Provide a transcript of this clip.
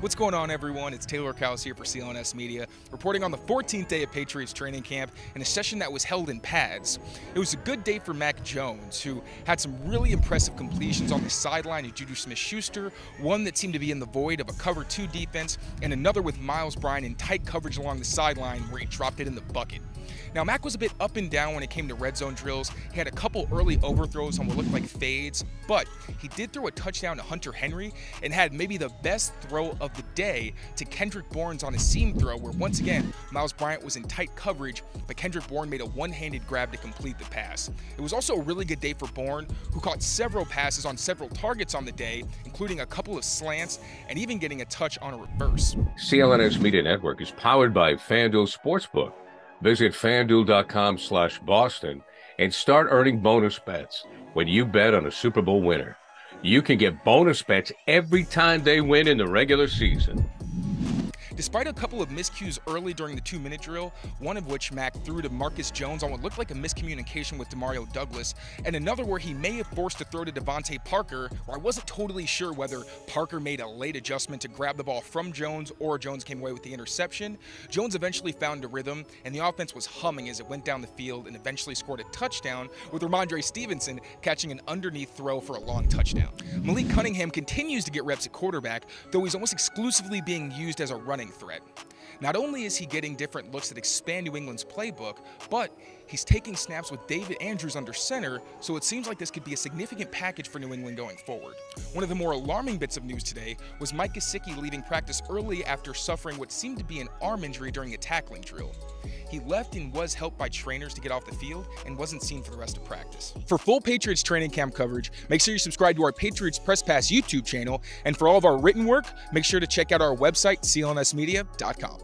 What's going on, everyone? It's Taylor Kyles here for CLNS Media, reporting on the 14th day of Patriots training camp and a session that was held in pads. It was a good day for Mac Jones, who had some really impressive completions on the sideline to Juju Smith-Schuster, one that seemed to be in the void of a cover two defense, and another with Miles Bryant in tight coverage along the sideline where he dropped it in the bucket. Now, Mac was a bit up and down when it came to red zone drills. He had a couple early overthrows on what looked like fades, but he did throw a touchdown to Hunter Henry and had maybe the best throw of the day to Kendrick Bourne's on a seam throw, where once again, Miles Bryant was in tight coverage, but Kendrick Bourne made a one-handed grab to complete the pass. It was also a really good day for Bourne, who caught several passes on several targets on the day, including a couple of slants and even getting a touch on a reverse. CLNS Media Network is powered by FanDuel Sportsbook. Visit FanDuel.com/Boston and start earning bonus bets when you bet on a Super Bowl winner. You can get bonus bets every time they win in the regular season. Despite a couple of miscues early during the two-minute drill, one of which Mac threw to Marcus Jones on what looked like a miscommunication with DeMario Douglas, and another where he may have forced a throw to Devontae Parker, where I wasn't totally sure whether Parker made a late adjustment to grab the ball from Jones or Jones came away with the interception. Jones eventually found a rhythm, and the offense was humming as it went down the field and eventually scored a touchdown, with Ramondre Stevenson catching an underneath throw for a long touchdown. Malik Cunningham continues to get reps at quarterback, though he's almost exclusively being used as a running threat. Not only is he getting different looks that expand New England's playbook, but he's taking snaps with David Andrews under center, so it seems like this could be a significant package for New England going forward. One of the more alarming bits of news today was Mike Gesicki leaving practice early after suffering what seemed to be an arm injury during a tackling drill. He left and was helped by trainers to get off the field and wasn't seen for the rest of practice. For full Patriots training camp coverage, make sure you subscribe to our Patriots Press Pass YouTube channel, and for all of our written work, make sure to check out our website, clnsmedia.com.